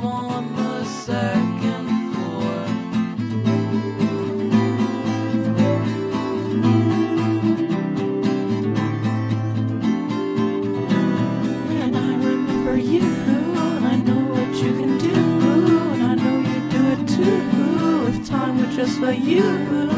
I'm on the second floor. And I remember you, and I know what you can do, and I know you do it too, if time were just for you.